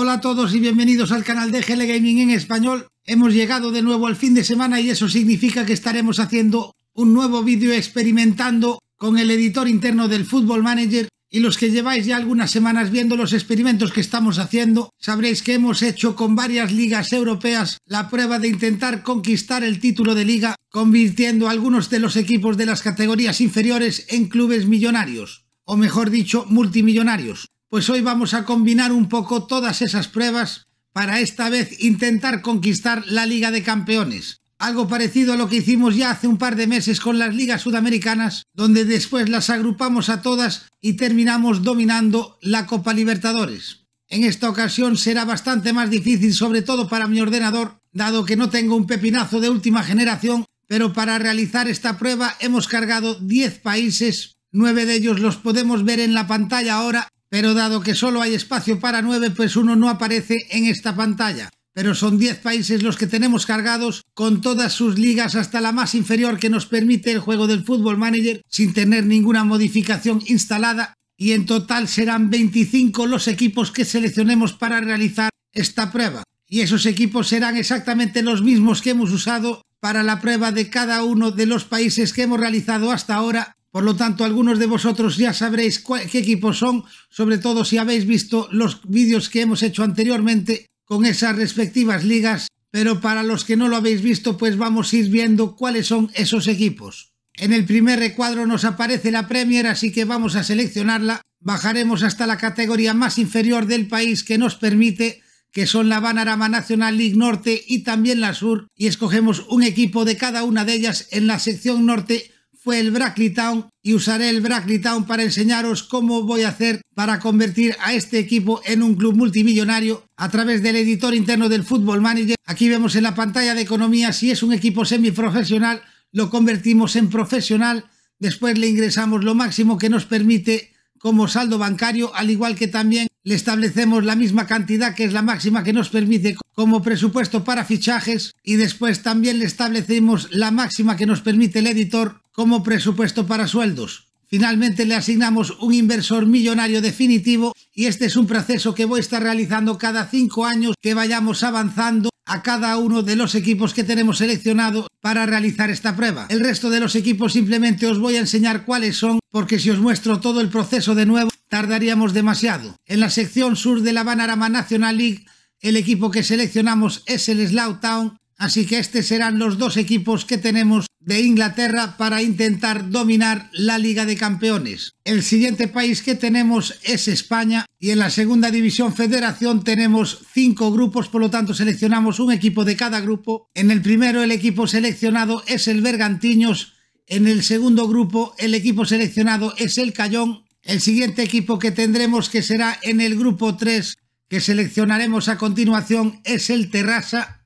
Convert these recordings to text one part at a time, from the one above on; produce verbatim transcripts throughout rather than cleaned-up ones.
Hola a todos y bienvenidos al canal de G L Gaming en español. Hemos llegado de nuevo al fin de semana y eso significa que estaremos haciendo un nuevo vídeo experimentando con el editor interno del Football Manager, y los que lleváis ya algunas semanas viendo los experimentos que estamos haciendo, sabréis que hemos hecho con varias ligas europeas la prueba de intentar conquistar el título de liga, convirtiendo a algunos de los equipos de las categorías inferiores en clubes millonarios, o mejor dicho, multimillonarios. Pues hoy vamos a combinar un poco todas esas pruebas para esta vez intentar conquistar la Liga de Campeones. Algo parecido a lo que hicimos ya hace un par de meses con las ligas sudamericanas, donde después las agrupamos a todas y terminamos dominando la Copa Libertadores. En esta ocasión será bastante más difícil, sobre todo para mi ordenador, dado que no tengo un pepinazo de última generación, pero para realizar esta prueba hemos cargado diez países, nueve de ellos los podemos ver en la pantalla ahora, pero dado que solo hay espacio para nueve, pues uno no aparece en esta pantalla. Pero son diez países los que tenemos cargados, con todas sus ligas hasta la más inferior que nos permite el juego del Football Manager, sin tener ninguna modificación instalada, y en total serán veinticinco los equipos que seleccionemos para realizar esta prueba. Y esos equipos serán exactamente los mismos que hemos usado para la prueba de cada uno de los países que hemos realizado hasta ahora. Por lo tanto, algunos de vosotros ya sabréis cuál, qué equipos son, sobre todo si habéis visto los vídeos que hemos hecho anteriormente con esas respectivas ligas, pero para los que no lo habéis visto, pues vamos a ir viendo cuáles son esos equipos. En el primer recuadro nos aparece la Premier, así que vamos a seleccionarla. Bajaremos hasta la categoría más inferior del país que nos permite, que son la Banarama National League Norte y también la Sur, y escogemos un equipo de cada una de ellas. En la sección norte fue el Brackley Town, y usaré el Brackley Town para enseñaros cómo voy a hacer para convertir a este equipo en un club multimillonario a través del editor interno del Football Manager. Aquí vemos en la pantalla de economía, si es un equipo semiprofesional lo convertimos en profesional, después le ingresamos lo máximo que nos permite como saldo bancario, al igual que también le establecemos la misma cantidad que es la máxima que nos permite como presupuesto para fichajes, y después también le establecemos la máxima que nos permite el editor como presupuesto para sueldos. Finalmente le asignamos un inversor millonario definitivo, y este es un proceso que voy a estar realizando cada cinco años que vayamos avanzando a cada uno de los equipos que tenemos seleccionado para realizar esta prueba. El resto de los equipos simplemente os voy a enseñar cuáles son, porque si os muestro todo el proceso de nuevo tardaríamos demasiado. En la sección sur de la Banarama National League el equipo que seleccionamos es el Slough Town, así que estos serán los dos equipos que tenemos de Inglaterra para intentar dominar la Liga de Campeones. El siguiente país que tenemos es España, y en la Segunda División Federación tenemos cinco grupos, por lo tanto seleccionamos un equipo de cada grupo. En el primero el equipo seleccionado es el Bergantiños, en el segundo grupo el equipo seleccionado es el Cayón. El siguiente equipo que tendremos, que será en el grupo tres, que seleccionaremos a continuación, es el Terrasa.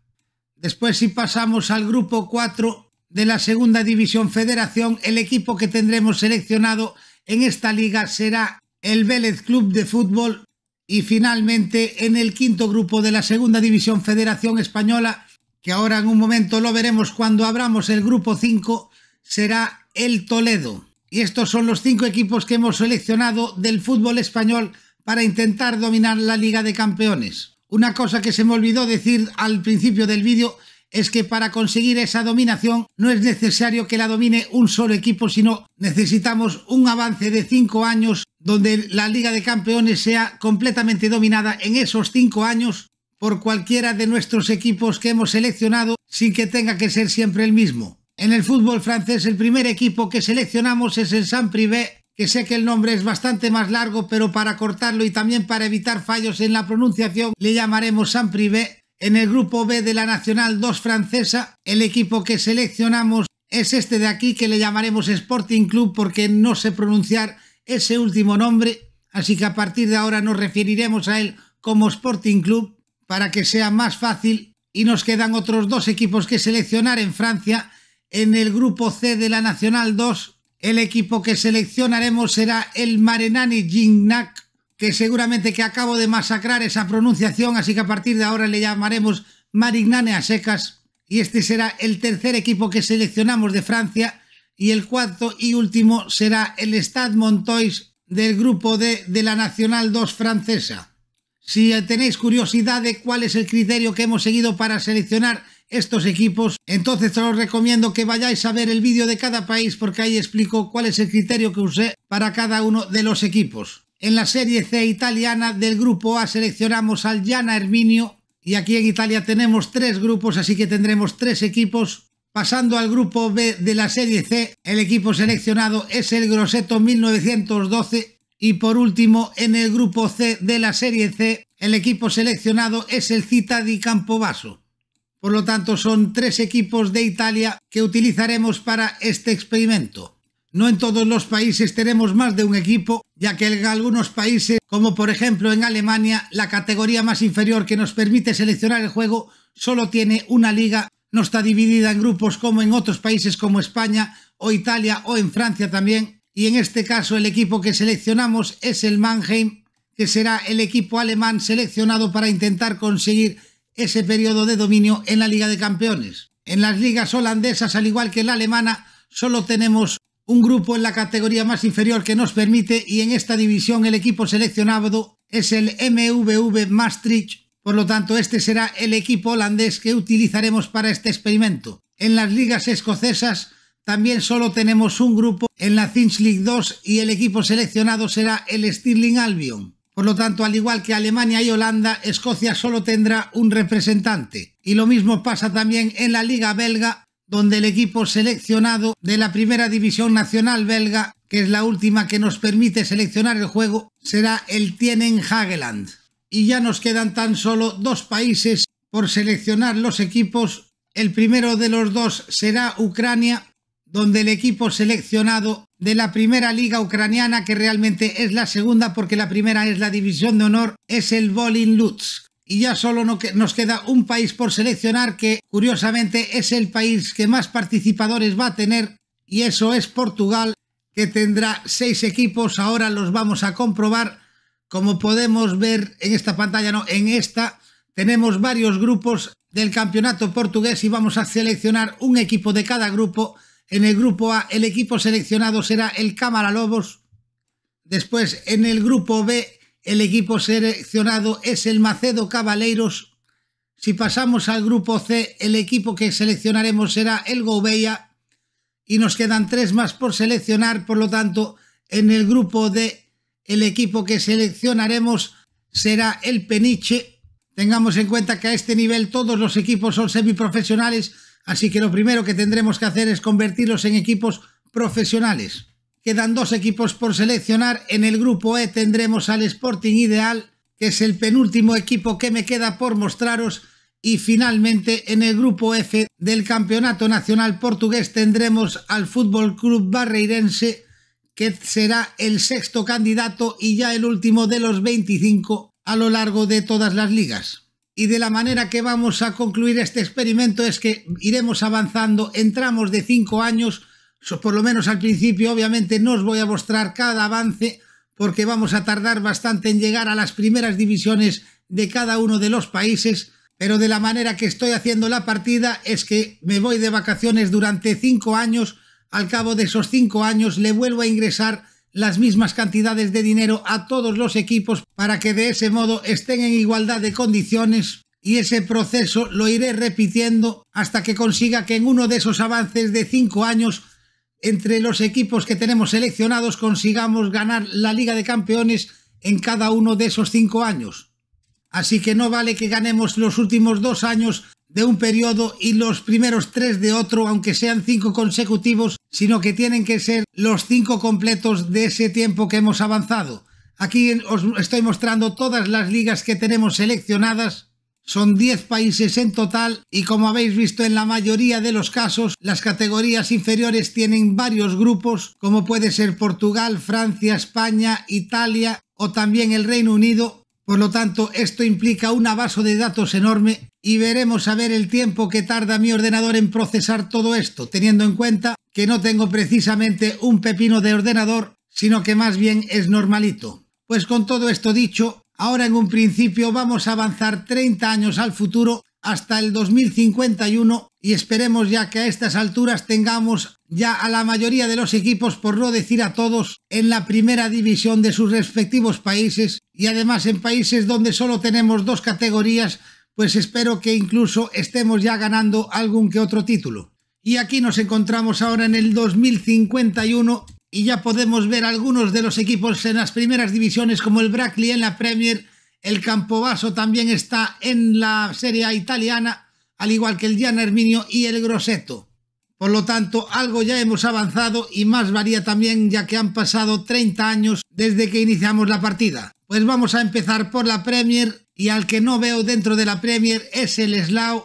Después, si pasamos al grupo cuatro de la Segunda División Federación, el equipo que tendremos seleccionado en esta liga será el Vélez Club de Fútbol. Y finalmente, en el quinto grupo de la Segunda División Federación Española, que ahora en un momento lo veremos cuando abramos el grupo cinco, será el Toledo. Y estos son los cinco equipos que hemos seleccionado del fútbol español para intentar dominar la Liga de Campeones. Una cosa que se me olvidó decir al principio del vídeo es que para conseguir esa dominación no es necesario que la domine un solo equipo, sino necesitamos un avance de cinco años donde la Liga de Campeones sea completamente dominada en esos cinco años por cualquiera de nuestros equipos que hemos seleccionado, sin que tenga que ser siempre el mismo. En el fútbol francés el primer equipo que seleccionamos es el Saint-Privé, que sé que el nombre es bastante más largo, pero para cortarlo y también para evitar fallos en la pronunciación le llamaremos Saint-Privé. En el grupo B de la Nacional dos francesa el equipo que seleccionamos es este de aquí, que le llamaremos Sporting Club porque no sé pronunciar ese último nombre, así que a partir de ahora nos referiremos a él como Sporting Club para que sea más fácil. Y nos quedan otros dos equipos que seleccionar en Francia. En el grupo C de la Nacional dos el equipo que seleccionaremos será el Marignane, que seguramente que acabo de masacrar esa pronunciación, así que a partir de ahora le llamaremos Marignane a secas. Y este será el tercer equipo que seleccionamos de Francia. Y el cuarto y último será el Stade Montois del grupo D de la Nacional dos francesa. Si tenéis curiosidad de cuál es el criterio que hemos seguido para seleccionar estos equipos, entonces os recomiendo que vayáis a ver el vídeo de cada país, porque ahí explico cuál es el criterio que usé para cada uno de los equipos. En la Serie C italiana del grupo A seleccionamos al Giana Erminio, y aquí en Italia tenemos tres grupos, así que tendremos tres equipos. Pasando al grupo B de la Serie C, el equipo seleccionado es el Grosseto mil novecientos doce. Y por último, en el grupo C de la Serie C, el equipo seleccionado es el Città di Campobasso. Por lo tanto, son tres equipos de Italia que utilizaremos para este experimento. No en todos los países tenemos más de un equipo, ya que en algunos países, como por ejemplo en Alemania, la categoría más inferior que nos permite seleccionar el juego solo tiene una liga, no está dividida en grupos como en otros países como España o Italia o en Francia también. Y en este caso el equipo que seleccionamos es el Mannheim, que será el equipo alemán seleccionado para intentar conseguir ese periodo de dominio en la Liga de Campeones. En las ligas holandesas, al igual que la alemana, solo tenemos un grupo en la categoría más inferior que nos permite, y en esta división el equipo seleccionado es el M V V Maastricht, por lo tanto este será el equipo holandés que utilizaremos para este experimento. En las ligas escocesas también solo tenemos un grupo en la League dos y el equipo seleccionado será el Stirling Albion. Por lo tanto, al igual que Alemania y Holanda, Escocia solo tendrá un representante. Y lo mismo pasa también en la Liga belga, donde el equipo seleccionado de la Primera División Nacional belga, que es la última que nos permite seleccionar el juego, será el Tienen Hageland. Y ya nos quedan tan solo dos países por seleccionar los equipos. El primero de los dos será Ucrania, donde el equipo seleccionado de la primera liga ucraniana, que realmente es la segunda porque la primera es la división de honor, es el Volyn Lutsk. Y ya solo nos queda un país por seleccionar, que curiosamente es el país que más participadores va a tener, y eso es Portugal, que tendrá seis equipos. Ahora los vamos a comprobar. Como podemos ver en esta pantalla, no, en esta, tenemos varios grupos del campeonato portugués y vamos a seleccionar un equipo de cada grupo. En el grupo A el equipo seleccionado será el Câmara Lobos. Después, en el grupo B, el equipo seleccionado es el Macedo Cavaleiros. Si pasamos al grupo C, el equipo que seleccionaremos será el Gouveia. Y nos quedan tres más por seleccionar. Por lo tanto, en el grupo D, el equipo que seleccionaremos será el Peniche. Tengamos en cuenta que a este nivel todos los equipos son semiprofesionales, así que lo primero que tendremos que hacer es convertirlos en equipos profesionales. Quedan dos equipos por seleccionar. En el grupo E tendremos al Sporting Ideal, que es el penúltimo equipo que me queda por mostraros. Y finalmente, en el grupo F del Campeonato Nacional Portugués tendremos al Futebol Clube Barreirense, que será el sexto candidato y ya el último de los veinticinco a lo largo de todas las ligas. Y de la manera que vamos a concluir este experimento es que iremos avanzando en tramos de cinco años, por lo menos al principio. Obviamente no os voy a mostrar cada avance porque vamos a tardar bastante en llegar a las primeras divisiones de cada uno de los países, pero de la manera que estoy haciendo la partida es que me voy de vacaciones durante cinco años, al cabo de esos cinco años le vuelvo a ingresar las mismas cantidades de dinero a todos los equipos para que de ese modo estén en igualdad de condiciones, y ese proceso lo iré repitiendo hasta que consiga que en uno de esos avances de cinco años entre los equipos que tenemos seleccionados consigamos ganar la Liga de Campeones en cada uno de esos cinco años. Así que no vale que ganemos los últimos dos años de un periodo y los primeros tres de otro, aunque sean cinco consecutivos, sino que tienen que ser los cinco completos de ese tiempo que hemos avanzado. Aquí os estoy mostrando todas las ligas que tenemos seleccionadas. Son diez países en total y, como habéis visto, en la mayoría de los casos las categorías inferiores tienen varios grupos, como puede ser Portugal, Francia, España, Italia o también el Reino Unido. Por lo tanto, esto implica una base de datos enorme y veremos a ver el tiempo que tarda mi ordenador en procesar todo esto, teniendo en cuenta que no tengo precisamente un pepino de ordenador, sino que más bien es normalito. Pues con todo esto dicho, ahora en un principio vamos a avanzar treinta años al futuro hasta el dos mil cincuenta y uno y esperemos ya que a estas alturas tengamos ya a la mayoría de los equipos, por no decir a todos, en la primera división de sus respectivos países, y además en países donde solo tenemos dos categorías, pues espero que incluso estemos ya ganando algún que otro título. Y aquí nos encontramos ahora en el dos mil cincuenta y uno y ya podemos ver algunos de los equipos en las primeras divisiones, como el Brackley en la Premier, el Campobasso también está en la Serie A italiana, al igual que el Giana Erminio y el Grosseto. Por lo tanto, algo ya hemos avanzado y más varía también, ya que han pasado treinta años desde que iniciamos la partida. Pues vamos a empezar por la Premier, y al que no veo dentro de la Premier es el Slough,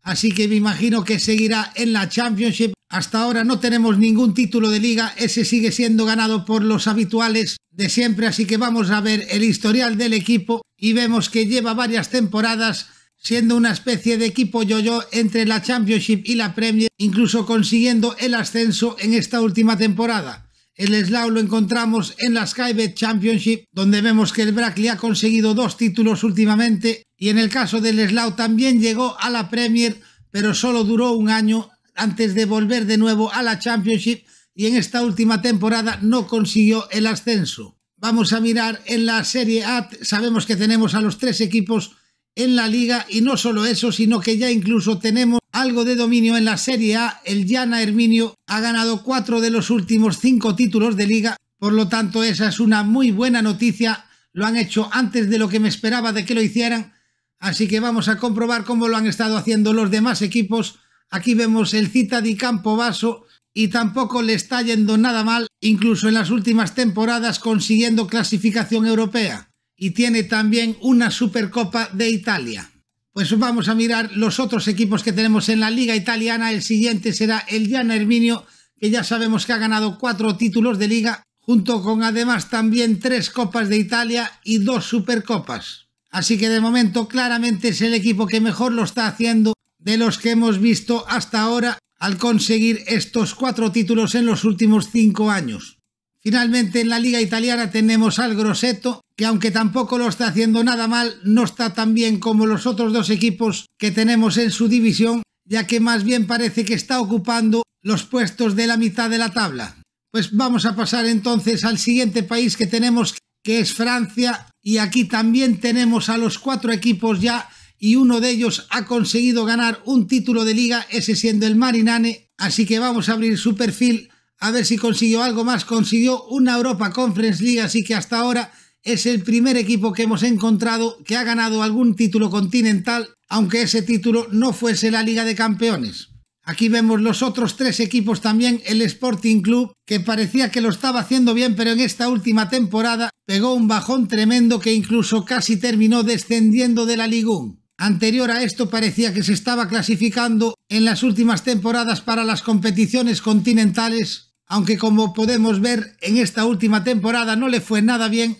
así que me imagino que seguirá en la Championship. Hasta ahora no tenemos ningún título de liga, ese sigue siendo ganado por los habituales de siempre, así que vamos a ver el historial del equipo y vemos que lleva varias temporadas siendo una especie de equipo yo-yo entre la Championship y la Premier, incluso consiguiendo el ascenso en esta última temporada. El Slough lo encontramos en la Skybet Championship, donde vemos que el Brackley ha conseguido dos títulos últimamente, y en el caso del Slough también llegó a la Premier, pero solo duró un año antes de volver de nuevo a la Championship, y en esta última temporada no consiguió el ascenso. Vamos a mirar en la Serie A, sabemos que tenemos a los tres equipos en la liga, y no solo eso, sino que ya incluso tenemos algo de dominio en la Serie A. El Giana Erminio ha ganado cuatro de los últimos cinco títulos de liga, por lo tanto esa es una muy buena noticia, lo han hecho antes de lo que me esperaba de que lo hicieran, así que vamos a comprobar cómo lo han estado haciendo los demás equipos. Aquí vemos el Città di Campobasso y tampoco le está yendo nada mal, incluso en las últimas temporadas consiguiendo clasificación europea. Y tiene también una Supercopa de Italia. Pues vamos a mirar los otros equipos que tenemos en la Liga Italiana. El siguiente será el Giana Erminio, que ya sabemos que ha ganado cuatro títulos de Liga, junto con además también tres Copas de Italia y dos Supercopas. Así que de momento claramente es el equipo que mejor lo está haciendo de los que hemos visto hasta ahora, al conseguir estos cuatro títulos en los últimos cinco años. Finalmente en la Liga Italiana tenemos al Grosseto, que aunque tampoco lo está haciendo nada mal, no está tan bien como los otros dos equipos que tenemos en su división, ya que más bien parece que está ocupando los puestos de la mitad de la tabla. Pues vamos a pasar entonces al siguiente país que tenemos, que es Francia, y aquí también tenemos a los cuatro equipos ya, y uno de ellos ha conseguido ganar un título de liga, ese siendo el Marignane, así que vamos a abrir su perfil a ver si consiguió algo más. Consiguió una Europa Conference League, así que hasta ahora es el primer equipo que hemos encontrado que ha ganado algún título continental, aunque ese título no fuese la Liga de Campeones. Aquí vemos los otros tres equipos también. El Sporting Club, que parecía que lo estaba haciendo bien, pero en esta última temporada pegó un bajón tremendo que incluso casi terminó descendiendo de la Ligue uno. Anterior a esto parecía que se estaba clasificando en las últimas temporadas para las competiciones continentales, aunque como podemos ver en esta última temporada no le fue nada bien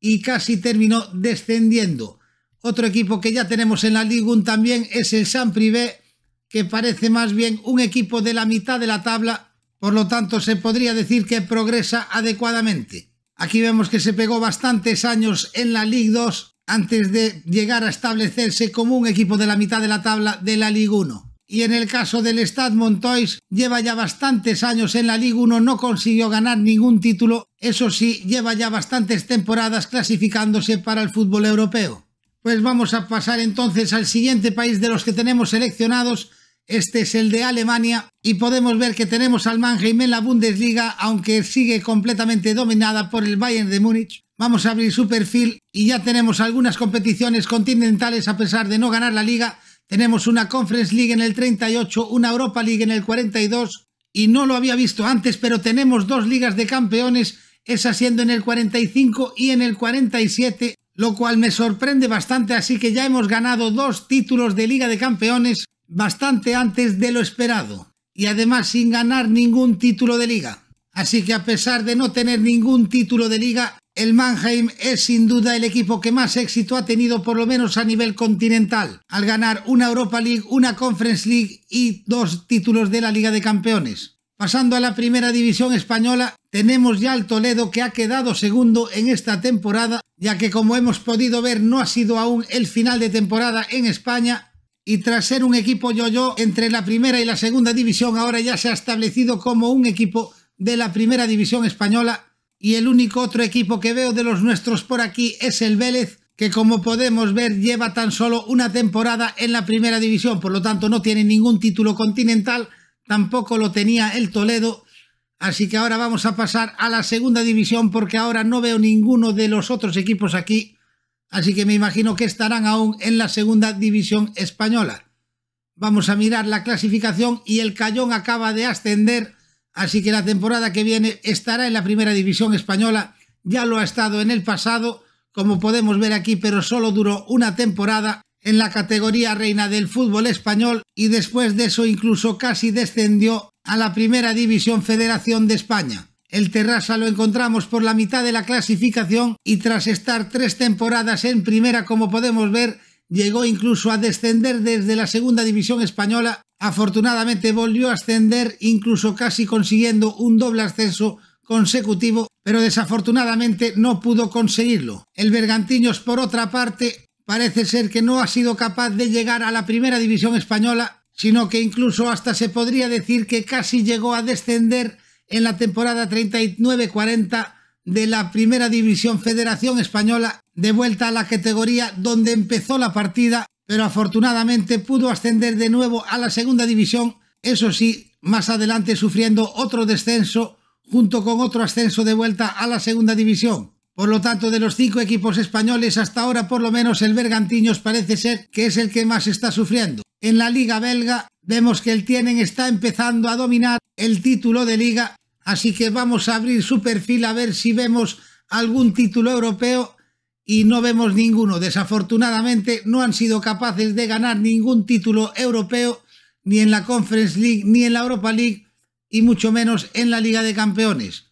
y casi terminó descendiendo. Otro equipo que ya tenemos en la Ligue uno también es el Saint-Privé, que parece más bien un equipo de la mitad de la tabla, por lo tanto se podría decir que progresa adecuadamente. Aquí vemos que se pegó bastantes años en la Ligue dos antes de llegar a establecerse como un equipo de la mitad de la tabla de la Ligue uno. Y en el caso del Stade Montois, lleva ya bastantes años en la Ligue uno, no consiguió ganar ningún título, eso sí, lleva ya bastantes temporadas clasificándose para el fútbol europeo. Pues vamos a pasar entonces al siguiente país de los que tenemos seleccionados, este es el de Alemania, y podemos ver que tenemos al Mannheim en la Bundesliga, aunque sigue completamente dominada por el Bayern de Múnich. Vamos a abrir su perfil y ya tenemos algunas competiciones continentales a pesar de no ganar la liga. Tenemos una Conference League en el treinta y ocho, una Europa League en el cuarenta y dos, y no lo había visto antes, pero tenemos dos Ligas de Campeones, esa siendo en el cuarenta y cinco y en el cuarenta y siete, lo cual me sorprende bastante, así que ya hemos ganado dos títulos de Liga de Campeones bastante antes de lo esperado, y además sin ganar ningún título de liga. Así que a pesar de no tener ningún título de liga, el Mannheim es sin duda el equipo que más éxito ha tenido, por lo menos a nivel continental, al ganar una Europa League, una Conference League y dos títulos de la Liga de Campeones. Pasando a la primera división española, tenemos ya al Toledo, que ha quedado segundo en esta temporada, ya que como hemos podido ver no ha sido aún el final de temporada en España, y tras ser un equipo yo-yo entre la primera y la segunda división, ahora ya se ha establecido como un equipo de la primera división española, y el único otro equipo que veo de los nuestros por aquí es el Vélez, que como podemos ver lleva tan solo una temporada en la primera división, por lo tanto no tiene ningún título continental, tampoco lo tenía el Toledo, así que ahora vamos a pasar a la segunda división porque ahora no veo ninguno de los otros equipos aquí, así que me imagino que estarán aún en la segunda división española. Vamos a mirar la clasificación y el Cayón acaba de ascender, así que la temporada que viene estará en la primera división española, ya lo ha estado en el pasado, como podemos ver aquí, pero solo duró una temporada en la categoría reina del fútbol español y después de eso incluso casi descendió a la primera división Federación de España. El Terrasa lo encontramos por la mitad de la clasificación y tras estar tres temporadas en primera, como podemos ver, llegó incluso a descender desde la segunda división española. Afortunadamente volvió a ascender, incluso casi consiguiendo un doble ascenso consecutivo, pero desafortunadamente no pudo conseguirlo. El Bergantiños, por otra parte, parece ser que no ha sido capaz de llegar a la primera división española, sino que incluso hasta se podría decir que casi llegó a descender en la temporada treinta y nueve cuarenta de la primera división Federación Española, de vuelta a la categoría donde empezó la partida, pero afortunadamente pudo ascender de nuevo a la segunda división, eso sí, más adelante sufriendo otro descenso junto con otro ascenso de vuelta a la segunda división. Por lo tanto, de los cinco equipos españoles hasta ahora, por lo menos el Bergantiños parece ser que es el que más está sufriendo. En la liga belga vemos que el Tienen está empezando a dominar el título de liga, así que vamos a abrir su perfil a ver si vemos algún título europeo y no vemos ninguno. Desafortunadamente no han sido capaces de ganar ningún título europeo ni en la Conference League ni en la Europa League, y mucho menos en la Liga de Campeones.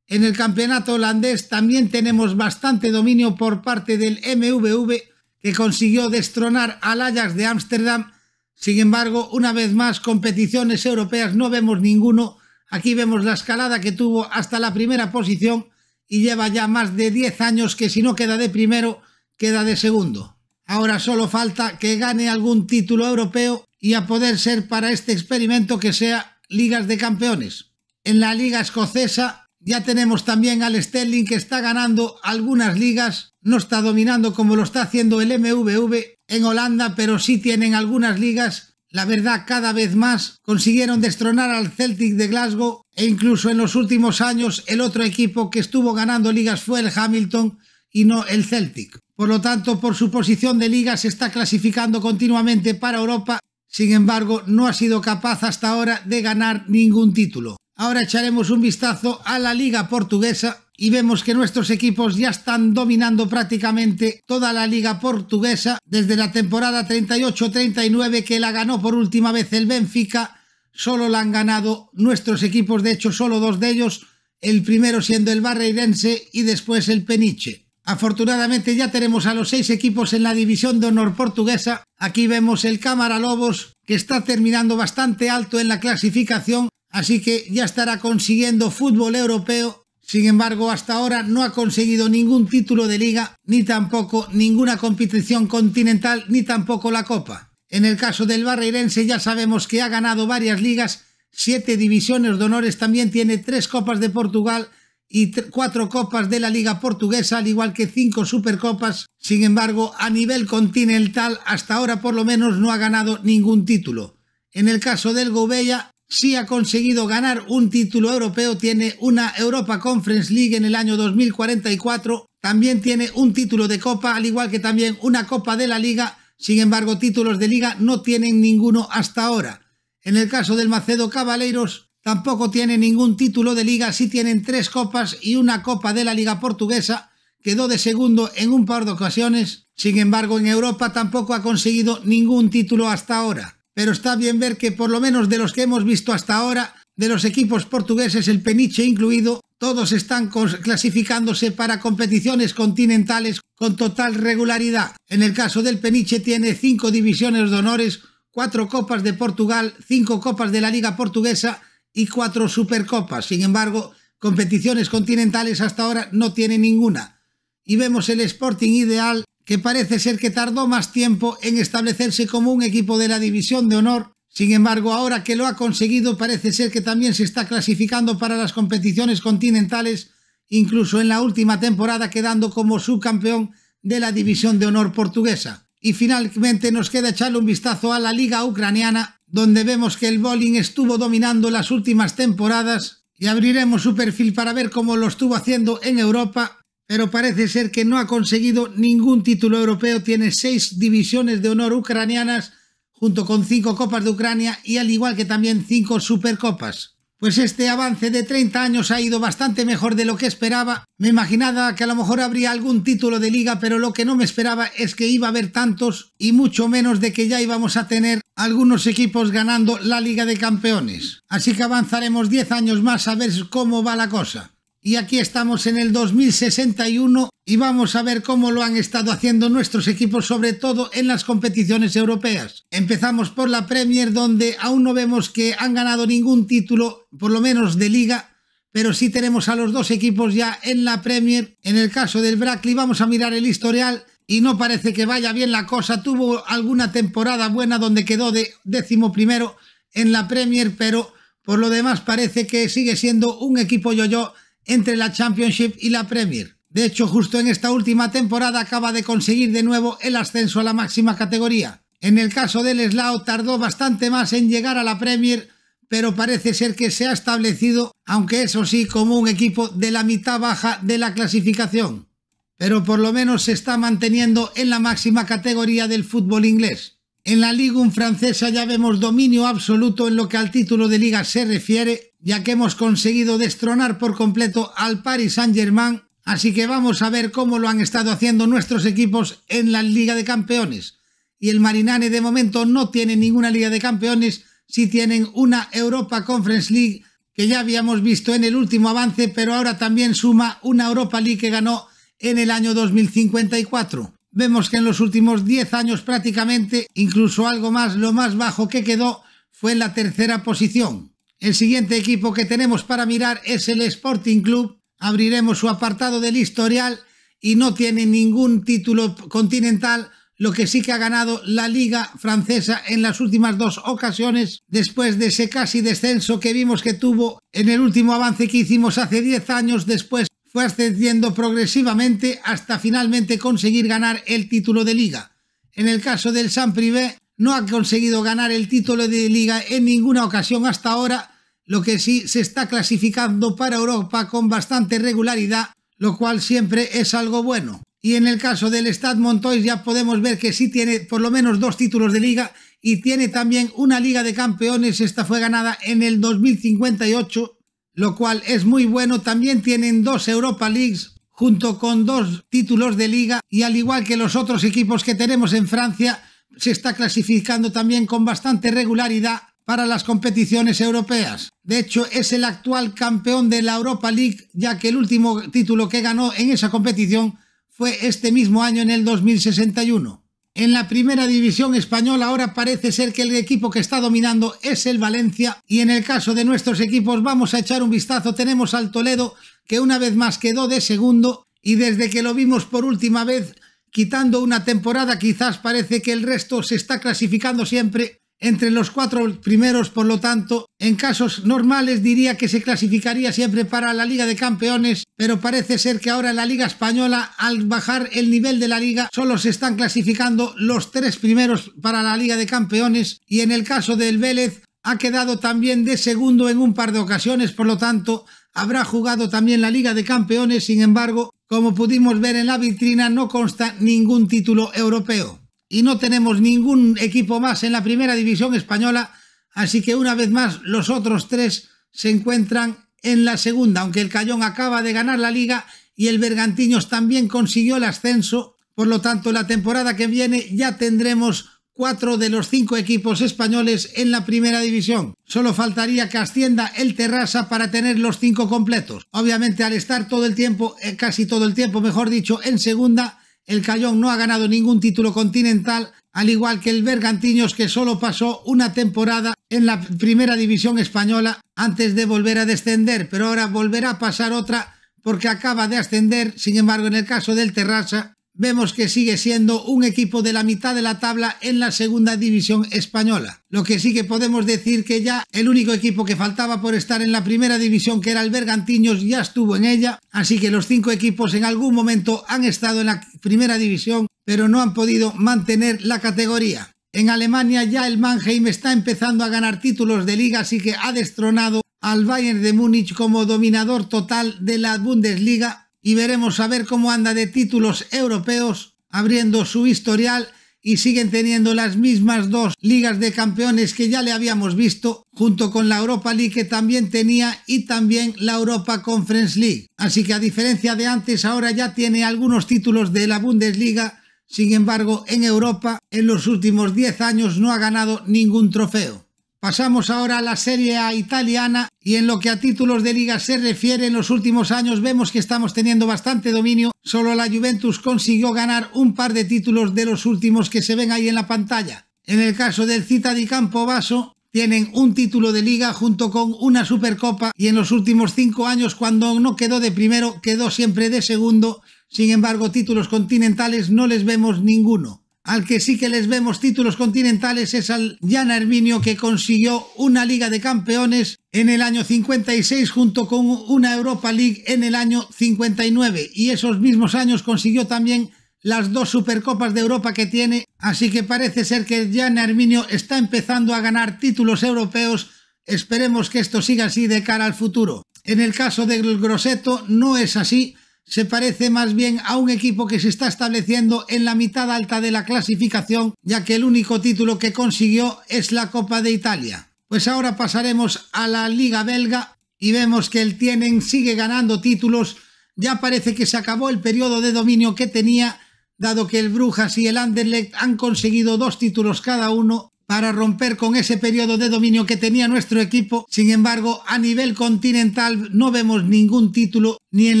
En el campeonato holandés también tenemos bastante dominio por parte del M V V, que consiguió destronar al Ajax de Ámsterdam. Sin embargo, una vez más, competiciones europeas no vemos ninguno. Aquí vemos la escalada que tuvo hasta la primera posición y lleva ya más de diez años que si no queda de primero, queda de segundo. Ahora solo falta que gane algún título europeo y a poder ser para este experimento que sea Ligas de Campeones. En la liga escocesa ya tenemos también al Stirling, que está ganando algunas ligas, no está dominando como lo está haciendo el M V V en Holanda, pero sí tienen algunas ligas, la verdad cada vez más. Consiguieron destronar al Celtic de Glasgow e incluso en los últimos años el otro equipo que estuvo ganando ligas fue el Hamilton y no el Celtic. Por lo tanto, por su posición de liga se está clasificando continuamente para Europa. Sin embargo, no ha sido capaz hasta ahora de ganar ningún título. Ahora echaremos un vistazo a la liga portuguesa y vemos que nuestros equipos ya están dominando prácticamente toda la liga portuguesa desde la temporada treinta y ocho treinta y nueve, que la ganó por última vez el Benfica. Solo la han ganado nuestros equipos, de hecho solo dos de ellos, el primero siendo el Barreirense y después el Peniche. Afortunadamente ya tenemos a los seis equipos en la división de honor portuguesa. Aquí vemos el Câmara Lobos, que está terminando bastante alto en la clasificación, así que ya estará consiguiendo fútbol europeo. Sin embargo, hasta ahora no ha conseguido ningún título de liga, ni tampoco ninguna competición continental, ni tampoco la Copa. En el caso del Barreirense ya sabemos que ha ganado varias ligas, siete divisiones de honores, también tiene tres Copas de Portugal y cuatro copas de la liga portuguesa, al igual que cinco supercopas. Sin embargo, a nivel continental hasta ahora por lo menos no ha ganado ningún título. En el caso del Gouveia sí ha conseguido ganar un título europeo, tiene una Europa Conference League en el año dos mil cuarenta y cuatro, también tiene un título de copa, al igual que también una copa de la liga. Sin embargo, títulos de liga no tienen ninguno hasta ahora. En el caso del Macedo Cavaleiros tampoco tiene ningún título de liga, sí tienen tres copas y una copa de la liga portuguesa, quedó de segundo en un par de ocasiones. Sin embargo, en Europa tampoco ha conseguido ningún título hasta ahora. Pero está bien ver que por lo menos de los que hemos visto hasta ahora, de los equipos portugueses, el Peniche incluido, todos están clasificándose para competiciones continentales con total regularidad. En el caso del Peniche tiene cinco divisiones de honores, cuatro copas de Portugal, cinco copas de la liga portuguesa y cuatro supercopas. Sin embargo, competiciones continentales hasta ahora no tiene ninguna. Y vemos el Sporting Ideal, que parece ser que tardó más tiempo en establecerse como un equipo de la División de Honor. Sin embargo, ahora que lo ha conseguido, parece ser que también se está clasificando para las competiciones continentales, incluso en la última temporada quedando como subcampeón de la División de Honor portuguesa. Y finalmente nos queda echarle un vistazo a la Liga Ucraniana, donde vemos que el Volyn estuvo dominando las últimas temporadas, y abriremos su perfil para ver cómo lo estuvo haciendo en Europa, pero parece ser que no ha conseguido ningún título europeo. Tiene seis divisiones de honor ucranianas, junto con cinco copas de Ucrania y al igual que también cinco supercopas. Pues este avance de treinta años ha ido bastante mejor de lo que esperaba. Me imaginaba que a lo mejor habría algún título de liga, pero lo que no me esperaba es que iba a haber tantos y mucho menos de que ya íbamos a tener algunos equipos ganando la Liga de Campeones. Así que avanzaremos diez años más a ver cómo va la cosa. Y aquí estamos en el dos mil sesenta y uno y vamos a ver cómo lo han estado haciendo nuestros equipos, sobre todo en las competiciones europeas. Empezamos por la Premier, donde aún no vemos que han ganado ningún título, por lo menos de liga, pero sí tenemos a los dos equipos ya en la Premier. En el caso del Brackley vamos a mirar el historial y no parece que vaya bien la cosa. Tuvo alguna temporada buena donde quedó de décimo primero en la Premier, pero por lo demás parece que sigue siendo un equipo yo-yo entre la Championship y la Premier. De hecho, justo en esta última temporada acaba de conseguir de nuevo el ascenso a la máxima categoría. En el caso del Slough tardó bastante más en llegar a la Premier, pero parece ser que se ha establecido, aunque eso sí, como un equipo de la mitad baja de la clasificación. Pero por lo menos se está manteniendo en la máxima categoría del fútbol inglés. En la Ligue uno francesa ya vemos dominio absoluto en lo que al título de liga se refiere, ya que hemos conseguido destronar por completo al Paris Saint-Germain, así que vamos a ver cómo lo han estado haciendo nuestros equipos en la Liga de Campeones. Y el Marignane de momento no tiene ninguna Liga de Campeones, sí tienen una Europa Conference League que ya habíamos visto en el último avance, pero ahora también suma una Europa League que ganó en el año dos mil cincuenta y cuatro. Vemos que en los últimos diez años prácticamente, incluso algo más, lo más bajo que quedó fue en la tercera posición. El siguiente equipo que tenemos para mirar es el Sporting Club. Abriremos su apartado del historial y no tiene ningún título continental, lo que sí que ha ganado la Liga francesa en las últimas dos ocasiones, después de ese casi descenso que vimos que tuvo en el último avance que hicimos hace diez años. Después fue ascendiendo progresivamente hasta finalmente conseguir ganar el título de liga. En el caso del Saint-Privé no ha conseguido ganar el título de liga en ninguna ocasión hasta ahora, lo que sí se está clasificando para Europa con bastante regularidad, lo cual siempre es algo bueno. Y en el caso del Stade Montois ya podemos ver que sí tiene por lo menos dos títulos de liga y tiene también una Liga de Campeones. Esta fue ganada en el dos mil cincuenta y ocho. Lo cual es muy bueno. También tienen dos Europa Leagues junto con dos títulos de liga y al igual que los otros equipos que tenemos en Francia, se está clasificando también con bastante regularidad para las competiciones europeas. De hecho, es el actual campeón de la Europa League, ya que el último título que ganó en esa competición fue este mismo año, en el dos mil sesenta y uno. En la primera división española ahora parece ser que el equipo que está dominando es el Valencia, y en el caso de nuestros equipos vamos a echar un vistazo. Tenemos al Toledo, que una vez más quedó de segundo, y desde que lo vimos por última vez, quitando una temporada quizás, parece que el resto se está clasificando siempre entre los cuatro primeros. Por lo tanto, en casos normales diría que se clasificaría siempre para la Liga de Campeones, pero parece ser que ahora en la Liga Española, al bajar el nivel de la liga, solo se están clasificando los tres primeros para la Liga de Campeones. Y en el caso del Vélez ha quedado también de segundo en un par de ocasiones, por lo tanto habrá jugado también la Liga de Campeones. Sin embargo, como pudimos ver en la vitrina, no consta ningún título europeo. Y no tenemos ningún equipo más en la primera división española, así que una vez más los otros tres se encuentran en la segunda, aunque el Cayón acaba de ganar la liga y el Bergantiños también consiguió el ascenso. Por lo tanto, la temporada que viene ya tendremos cuatro de los cinco equipos españoles en la primera división. Solo faltaría que ascienda el Terrasa para tener los cinco completos. Obviamente, al estar todo el tiempo, casi todo el tiempo mejor dicho, en segunda, el Cayón no ha ganado ningún título continental, al igual que el Bergantiños, que solo pasó una temporada en la primera división española antes de volver a descender, pero ahora volverá a pasar otra porque acaba de ascender. Sin embargo, en el caso del Terrassa vemos que sigue siendo un equipo de la mitad de la tabla en la Segunda División Española. Lo que sí que podemos decir que ya el único equipo que faltaba por estar en la Primera División, que era el Bergantiños, ya estuvo en ella. Así que los cinco equipos en algún momento han estado en la Primera División, pero no han podido mantener la categoría. En Alemania ya el Mannheim está empezando a ganar títulos de liga, así que ha destronado al Bayern de Múnich como dominador total de la Bundesliga. Y veremos a ver cómo anda de títulos europeos, abriendo su historial, y siguen teniendo las mismas dos ligas de campeones que ya le habíamos visto, junto con la Europa League que también tenía, y también la Europa Conference League. Así que a diferencia de antes, ahora ya tiene algunos títulos de la Bundesliga. Sin embargo, en Europa en los últimos diez años no ha ganado ningún trofeo. Pasamos ahora a la Serie A italiana, y en lo que a títulos de liga se refiere, en los últimos años vemos que estamos teniendo bastante dominio. Solo la Juventus consiguió ganar un par de títulos de los últimos que se ven ahí en la pantalla. En el caso del Città di Campobasso, tienen un título de liga junto con una Supercopa, y en los últimos cinco años, cuando no quedó de primero, quedó siempre de segundo. Sin embargo, títulos continentales no les vemos ninguno. Al que sí que les vemos títulos continentales es al Giana Erminio, que consiguió una Liga de Campeones en el año cincuenta y seis junto con una Europa League en el año cincuenta y nueve, y esos mismos años consiguió también las dos Supercopas de Europa que tiene. Así que parece ser que Giana Erminio está empezando a ganar títulos europeos. Esperemos que esto siga así de cara al futuro. En el caso del Grosseto no es así. Se parece más bien a un equipo que se está estableciendo en la mitad alta de la clasificación, ya que el único título que consiguió es la Copa de Italia. Pues ahora pasaremos a la Liga belga, y vemos que el Tienen sigue ganando títulos. Ya parece que se acabó el periodo de dominio que tenía, dado que el Brujas y el Anderlecht han conseguido dos títulos cada uno, para romper con ese periodo de dominio que tenía nuestro equipo. Sin embargo, a nivel continental no vemos ningún título, ni en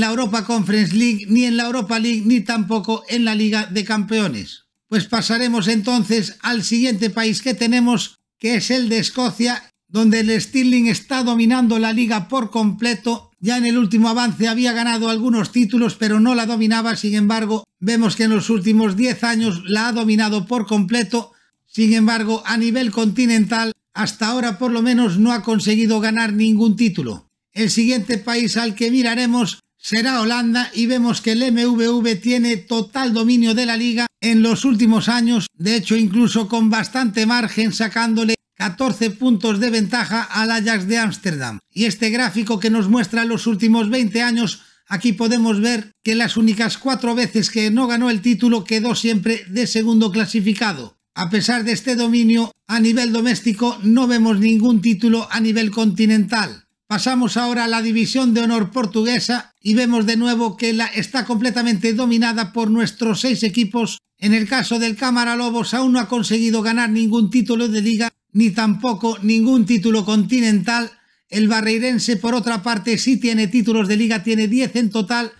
la Europa Conference League, ni en la Europa League, ni tampoco en la Liga de Campeones. Pues pasaremos entonces al siguiente país que tenemos, que es el de Escocia, donde el Stirling está dominando la liga por completo. Ya en el último avance había ganado algunos títulos, pero no la dominaba. Sin embargo, vemos que en los últimos diez años la ha dominado por completo. Sin embargo, a nivel continental, hasta ahora por lo menos no ha conseguido ganar ningún título. El siguiente país al que miraremos será Holanda, y vemos que el M V V tiene total dominio de la liga en los últimos años, de hecho incluso con bastante margen, sacándole catorce puntos de ventaja al Ajax de Ámsterdam. Y este gráfico que nos muestra los últimos veinte años, aquí podemos ver que las únicas cuatro veces que no ganó el título quedó siempre de segundo clasificado. A pesar de este dominio, a nivel doméstico no vemos ningún título a nivel continental. Pasamos ahora a la división de honor portuguesa, y vemos de nuevo que la está completamente dominada por nuestros seis equipos. En el caso del Câmara Lobos, aún no ha conseguido ganar ningún título de liga, ni tampoco ningún título continental. El Barreirense, por otra parte, sí tiene títulos de liga, tiene diez en total,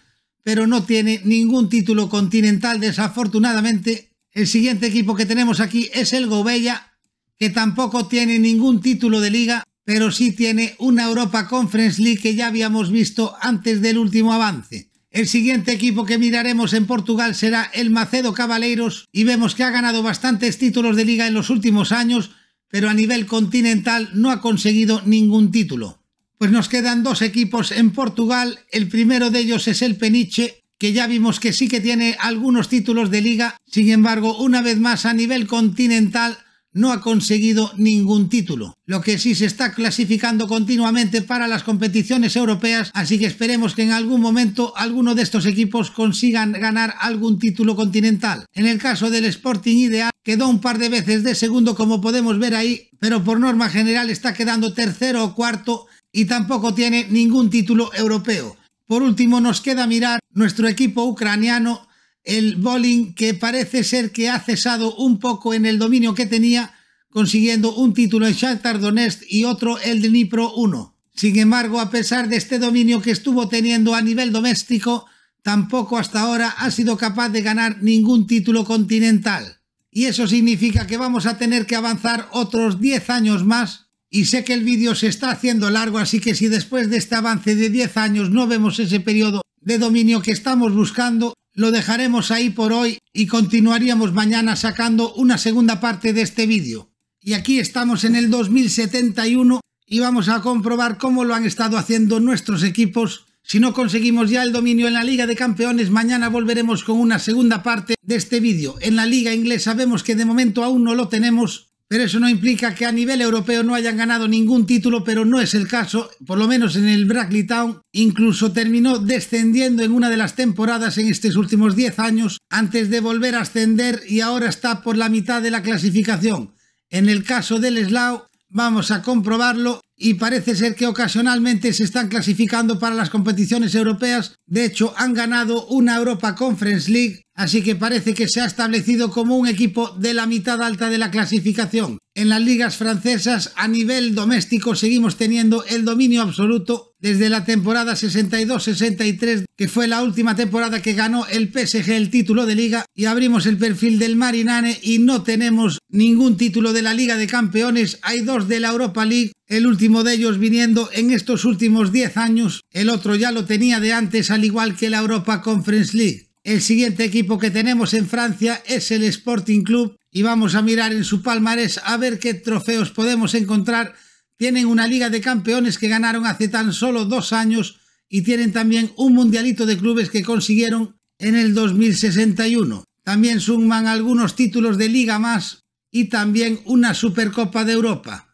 pero no tiene ningún título continental, desafortunadamente. El siguiente equipo que tenemos aquí es el Gouveia, que tampoco tiene ningún título de liga, pero sí tiene una Europa Conference League que ya habíamos visto antes del último avance. El siguiente equipo que miraremos en Portugal será el Macedo Cavaleiros, y vemos que ha ganado bastantes títulos de liga en los últimos años, pero a nivel continental no ha conseguido ningún título. Pues nos quedan dos equipos en Portugal. El primero de ellos es el Peniche, que ya vimos que sí que tiene algunos títulos de liga. Sin embargo, una vez más a nivel continental no ha conseguido ningún título. Lo que sí se está clasificando continuamente para las competiciones europeas, así que esperemos que en algún momento alguno de estos equipos consigan ganar algún título continental. En el caso del Sporting Ideal, quedó un par de veces de segundo, como podemos ver ahí, pero por norma general está quedando tercero o cuarto, y tampoco tiene ningún título europeo. Por último, nos queda mirar nuestro equipo ucraniano, el Volyn, que parece ser que ha cesado un poco en el dominio que tenía, consiguiendo un título en Shakhtar Donetsk y otro el Dnipro uno. Sin embargo, a pesar de este dominio que estuvo teniendo a nivel doméstico, tampoco hasta ahora ha sido capaz de ganar ningún título continental. Y eso significa que vamos a tener que avanzar otros diez años más. Y sé que el vídeo se está haciendo largo, así que si después de este avance de diez años no vemos ese periodo de dominio que estamos buscando, Lo dejaremos ahí por hoy y continuaríamos mañana sacando una segunda parte de este vídeo. Y aquí estamos en el dos mil setenta y uno y vamos a comprobar cómo lo han estado haciendo nuestros equipos. Si no conseguimos ya el dominio en la Liga de Campeones, mañana volveremos con una segunda parte de este vídeo. En la Liga Inglesa vemos que de momento aún no lo tenemos, pero eso no implica que a nivel europeo no hayan ganado ningún título, pero no es el caso, por lo menos en el Brackley Town. Incluso terminó descendiendo en una de las temporadas en estos últimos diez años, antes de volver a ascender, y ahora está por la mitad de la clasificación. En el caso del Slough, vamos a comprobarlo, y parece ser que ocasionalmente se están clasificando para las competiciones europeas. De hecho, han ganado una Europa Conference League, así que parece que se ha establecido como un equipo de la mitad alta de la clasificación. En las ligas francesas, a nivel doméstico, seguimos teniendo el dominio absoluto desde la temporada sesenta y dos sesenta y tres, que fue la última temporada que ganó el P S G el título de Liga, y abrimos el perfil del Marignane y no tenemos ningún título de la Liga de Campeones. Hay dos de la Europa League, el último de ellos viniendo en estos últimos diez años, el otro ya lo tenía de antes, al igual que la Europa Conference League. El siguiente equipo que tenemos en Francia es el Sporting Club y vamos a mirar en su palmarés a ver qué trofeos podemos encontrar. Tienen una Liga de Campeones que ganaron hace tan solo dos años y tienen también un Mundialito de Clubes que consiguieron en el dos mil sesenta y uno. También suman algunos títulos de Liga más y también una Supercopa de Europa.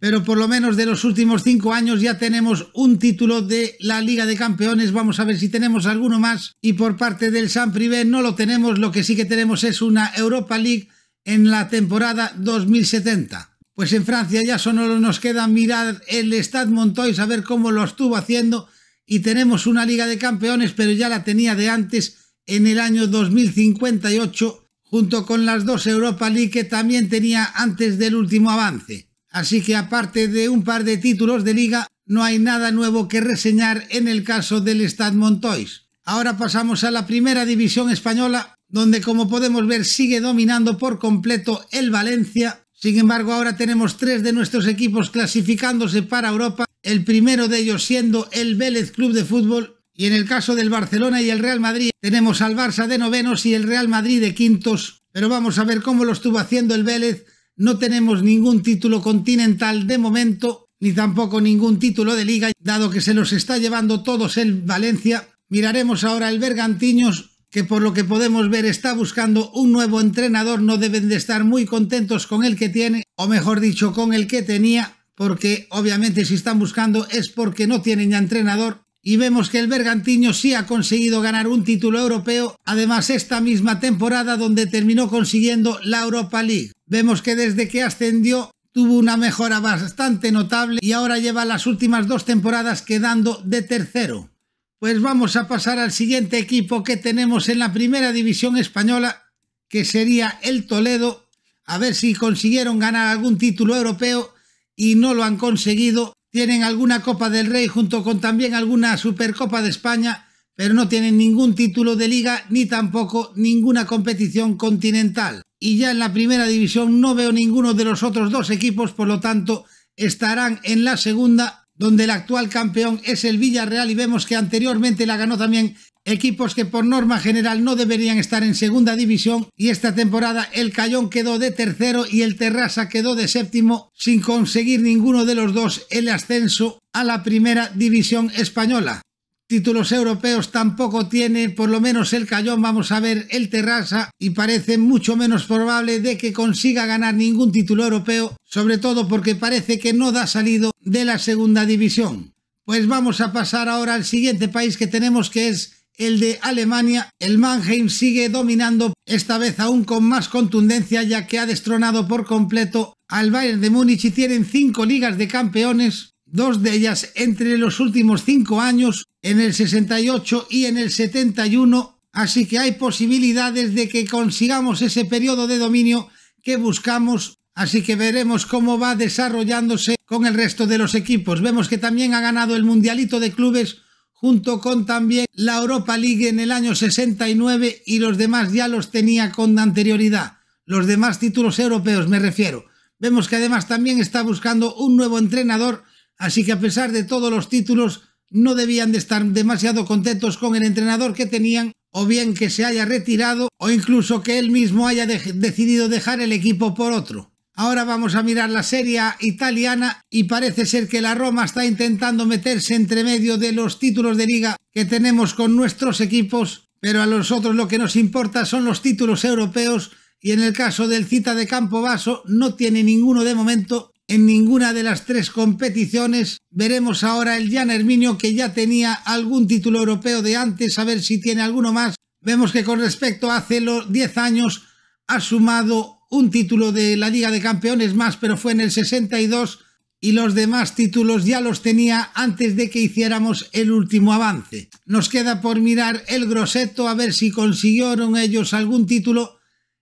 Pero por lo menos de los últimos cinco años ya tenemos un título de la Liga de Campeones. Vamos a ver si tenemos alguno más. Y por parte del Saint-Privé no lo tenemos. Lo que sí que tenemos es una Europa League en la temporada dos mil setenta. Pues en Francia ya solo nos queda mirar el Stade Montois a ver cómo lo estuvo haciendo. Y tenemos una Liga de Campeones, pero ya la tenía de antes en el año dos mil cincuenta y ocho, junto con las dos Europa League que también tenía antes del último avance. Así que aparte de un par de títulos de Liga, no hay nada nuevo que reseñar en el caso del Stade Montois. Ahora pasamos a la Primera División Española, donde como podemos ver sigue dominando por completo el Valencia. Sin embargo, ahora tenemos tres de nuestros equipos clasificándose para Europa, el primero de ellos siendo el Vélez Club de Fútbol. Y en el caso del Barcelona y el Real Madrid, tenemos al Barça de novenos y el Real Madrid de quintos. Pero vamos a ver cómo lo estuvo haciendo el Vélez. No tenemos ningún título continental de momento, ni tampoco ningún título de Liga, dado que se los está llevando todos el Valencia. Miraremos ahora el Bergantiños, que por lo que podemos ver está buscando un nuevo entrenador. No deben de estar muy contentos con el que tiene, o mejor dicho, con el que tenía, porque obviamente si están buscando es porque no tienen ya entrenador. Y vemos que el Bergantiños sí ha conseguido ganar un título europeo, además esta misma temporada donde terminó consiguiendo la Europa League. Vemos que desde que ascendió tuvo una mejora bastante notable y ahora lleva las últimas dos temporadas quedando de tercero. Pues vamos a pasar al siguiente equipo que tenemos en la Primera División Española, que sería el Toledo. A ver si consiguieron ganar algún título europeo y no lo han conseguido. Tienen alguna Copa del Rey junto con también alguna Supercopa de España, pero no tienen ningún título de Liga ni tampoco ninguna competición continental. Y ya en la Primera División no veo ninguno de los otros dos equipos, por lo tanto estarán en la Segunda, donde el actual campeón es el Villarreal, y vemos que anteriormente la ganó también equipos que por norma general no deberían estar en Segunda División, y esta temporada el Cayón quedó de tercero y el Terrasa quedó de séptimo, sin conseguir ninguno de los dos el ascenso a la Primera División Española. Títulos europeos tampoco tiene por lo menos el Cayón. Vamos a ver el Terrasa, y parece mucho menos probable de que consiga ganar ningún título europeo, sobre todo porque parece que no da salido de la Segunda División. Pues vamos a pasar ahora al siguiente país que tenemos, que es el de Alemania. El Mannheim sigue dominando, esta vez aún con más contundencia, ya que ha destronado por completo al Bayern de Múnich, y tienen cinco Ligas de Campeones, dos de ellas entre los últimos cinco años, en el sesenta y ocho y en el setenta y uno, así que hay posibilidades de que consigamos ese periodo de dominio que buscamos. Así que veremos cómo va desarrollándose con el resto de los equipos. Vemos que también ha ganado el Mundialito de Clubes, junto con también la Europa League en el año sesenta y nueve, y los demás ya los tenía con anterioridad, los demás títulos europeos me refiero. Vemos que además también está buscando un nuevo entrenador, así que a pesar de todos los títulos no debían de estar demasiado contentos con el entrenador que tenían, o bien que se haya retirado, o incluso que él mismo haya de decidido dejar el equipo por otro. Ahora vamos a mirar la Serie A italiana y parece ser que la Roma está intentando meterse entre medio de los títulos de liga que tenemos con nuestros equipos, pero a nosotros lo que nos importa son los títulos europeos y en el caso del Città di Campobasso no tiene ninguno de momento en ninguna de las tres competiciones. Veremos ahora el Giana Erminio, que ya tenía algún título europeo de antes, a ver si tiene alguno más. Vemos que con respecto a hace los diez años ha sumado un título de la Liga de Campeones más, pero fue en el sesenta y dos, y los demás títulos ya los tenía antes de que hiciéramos el último avance. Nos queda por mirar el Grosseto, a ver si consiguieron ellos algún título,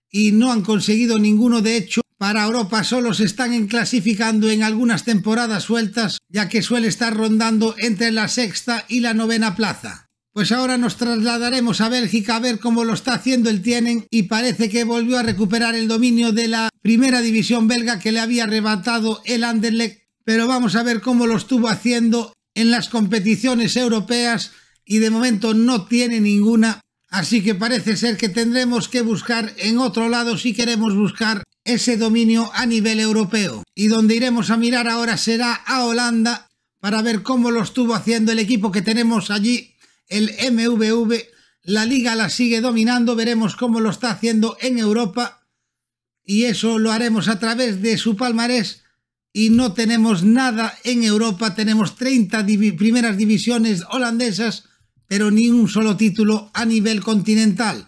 y no han conseguido ninguno. De hecho, para Europa solo se están clasificando en algunas temporadas sueltas, ya que suele estar rondando entre la sexta y la novena plaza. Pues ahora nos trasladaremos a Bélgica a ver cómo lo está haciendo el Tienen, y parece que volvió a recuperar el dominio de la primera división belga que le había arrebatado el Anderlecht, pero vamos a ver cómo lo estuvo haciendo en las competiciones europeas y de momento no tiene ninguna, así que parece ser que tendremos que buscar en otro lado si queremos buscar ese dominio a nivel europeo. Y donde iremos a mirar ahora será a Holanda para ver cómo lo estuvo haciendo el equipo que tenemos allí. El M V V, la liga la sigue dominando, veremos cómo lo está haciendo en Europa y eso lo haremos a través de su palmarés, y no tenemos nada en Europa, tenemos treinta div- primeras divisiones holandesas, pero ni un solo título a nivel continental.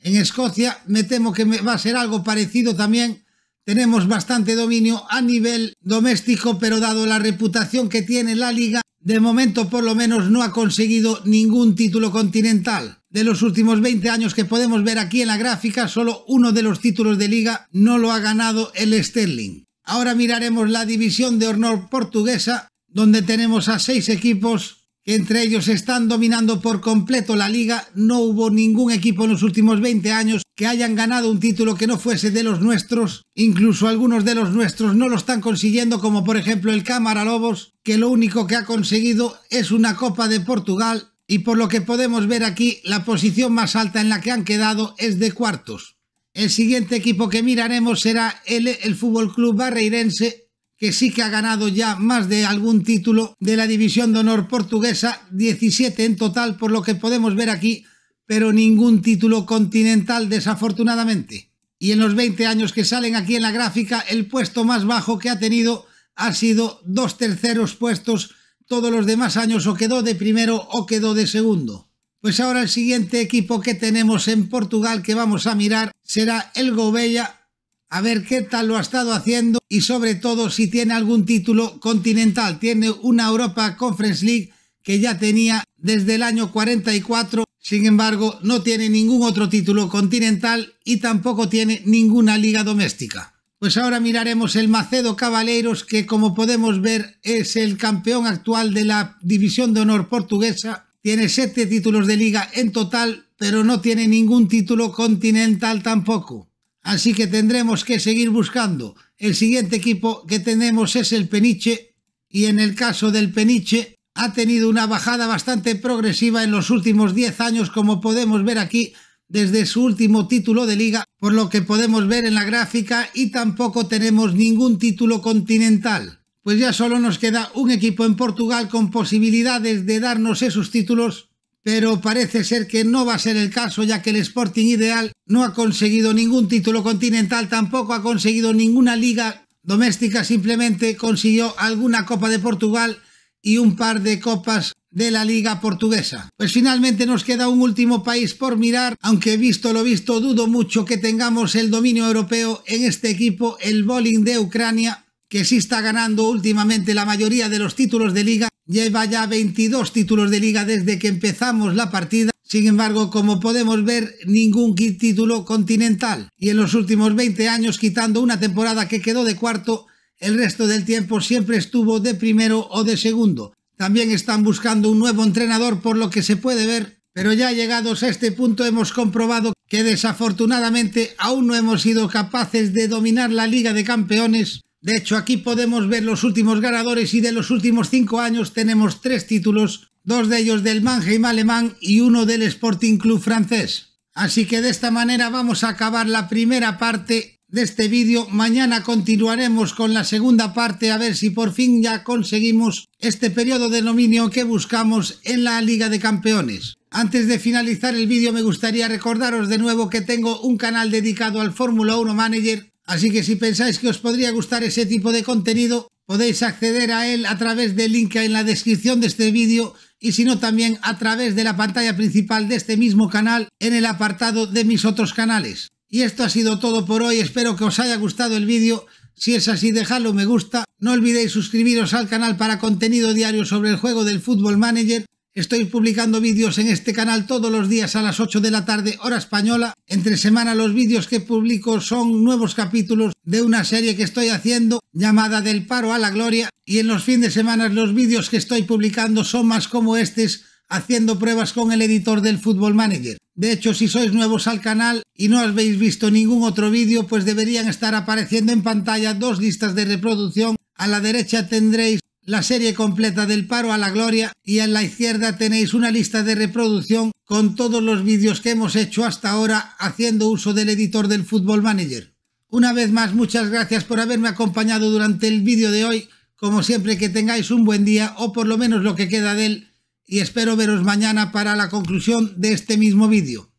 En Escocia me temo que va a ser algo parecido también, tenemos bastante dominio a nivel doméstico, pero dado la reputación que tiene la liga, de momento por lo menos no ha conseguido ningún título continental. De los últimos veinte años que podemos ver aquí en la gráfica, solo uno de los títulos de liga no lo ha ganado el Stirling. Ahora miraremos la división de honor portuguesa, donde tenemos a seis equipos que entre ellos están dominando por completo la liga. No hubo ningún equipo en los últimos veinte años que hayan ganado un título que no fuese de los nuestros. Incluso algunos de los nuestros no lo están consiguiendo, como por ejemplo el Câmara Lobos, que lo único que ha conseguido es una Copa de Portugal, y por lo que podemos ver aquí la posición más alta en la que han quedado es de cuartos. El siguiente equipo que miraremos será el, el Futebol Clube Barreirense, que sí que ha ganado ya más de algún título de la división de honor portuguesa, diecisiete en total por lo que podemos ver aquí, pero ningún título continental desafortunadamente. Y en los veinte años que salen aquí en la gráfica, el puesto más bajo que ha tenido ha sido dos terceros puestos, todos los demás años o quedó de primero o quedó de segundo. Pues ahora el siguiente equipo que tenemos en Portugal que vamos a mirar será el Gouveia, a ver qué tal lo ha estado haciendo y sobre todo si tiene algún título continental. Tiene una Europa Conference League que ya tenía desde el año cuarenta y cuatro, sin embargo no tiene ningún otro título continental y tampoco tiene ninguna liga doméstica. Pues ahora miraremos el Macedo Cavaleiros, que como podemos ver es el campeón actual de la división de honor portuguesa. Tiene siete títulos de liga en total, pero no tiene ningún título continental tampoco. Así que tendremos que seguir buscando. El siguiente equipo que tenemos es el Peniche, y en el caso del Peniche ha tenido una bajada bastante progresiva en los últimos diez años, como podemos ver aquí, desde su último título de liga, por lo que podemos ver en la gráfica, y tampoco tenemos ningún título continental. Pues ya solo nos queda un equipo en Portugal con posibilidades de darnos esos títulos, pero parece ser que no va a ser el caso, ya que el Sporting Ideal no ha conseguido ningún título continental, tampoco ha conseguido ninguna liga doméstica, simplemente consiguió alguna Copa de Portugal y un par de copas de la liga portuguesa. Pues finalmente nos queda un último país por mirar, aunque visto lo visto dudo mucho que tengamos el dominio europeo en este equipo, el Volyn de Ucrania, que sí está ganando últimamente la mayoría de los títulos de liga. Lleva ya veintidós títulos de liga desde que empezamos la partida, sin embargo, como podemos ver, ningún título continental. Y en los últimos veinte años, quitando una temporada que quedó de cuarto, el resto del tiempo siempre estuvo de primero o de segundo. También están buscando un nuevo entrenador por lo que se puede ver, pero ya llegados a este punto hemos comprobado que desafortunadamente aún no hemos sido capaces de dominar la Liga de Campeones. De hecho, aquí podemos ver los últimos ganadores y de los últimos cinco años tenemos tres títulos, dos de ellos del Mannheim alemán y uno del Sporting Club francés. Así que de esta manera vamos a acabar la primera parte de este vídeo. Mañana continuaremos con la segunda parte, a ver si por fin ya conseguimos este periodo de dominio que buscamos en la Liga de Campeones. Antes de finalizar el vídeo me gustaría recordaros de nuevo que tengo un canal dedicado al Fórmula uno Manager, así que si pensáis que os podría gustar ese tipo de contenido, podéis acceder a él a través del link en la descripción de este vídeo, y si no también a través de la pantalla principal de este mismo canal en el apartado de mis otros canales. Y esto ha sido todo por hoy, espero que os haya gustado el vídeo, si es así dejadlo me gusta, no olvidéis suscribiros al canal para contenido diario sobre el juego del Football Manager. Estoy publicando vídeos en este canal todos los días a las ocho de la tarde hora española. Entre semana los vídeos que publico son nuevos capítulos de una serie que estoy haciendo llamada Del Paro a la Gloria, y en los fines de semana los vídeos que estoy publicando son más como estos, haciendo pruebas con el editor del Football Manager. De hecho, si sois nuevos al canal y no habéis visto ningún otro vídeo, pues deberían estar apareciendo en pantalla dos listas de reproducción. A la derecha tendréis la serie completa Del Paro a la Gloria y en la izquierda tenéis una lista de reproducción con todos los vídeos que hemos hecho hasta ahora haciendo uso del editor del Football Manager. Una vez más, muchas gracias por haberme acompañado durante el vídeo de hoy. Como siempre, que tengáis un buen día, o por lo menos lo que queda de él, y espero veros mañana para la conclusión de este mismo vídeo.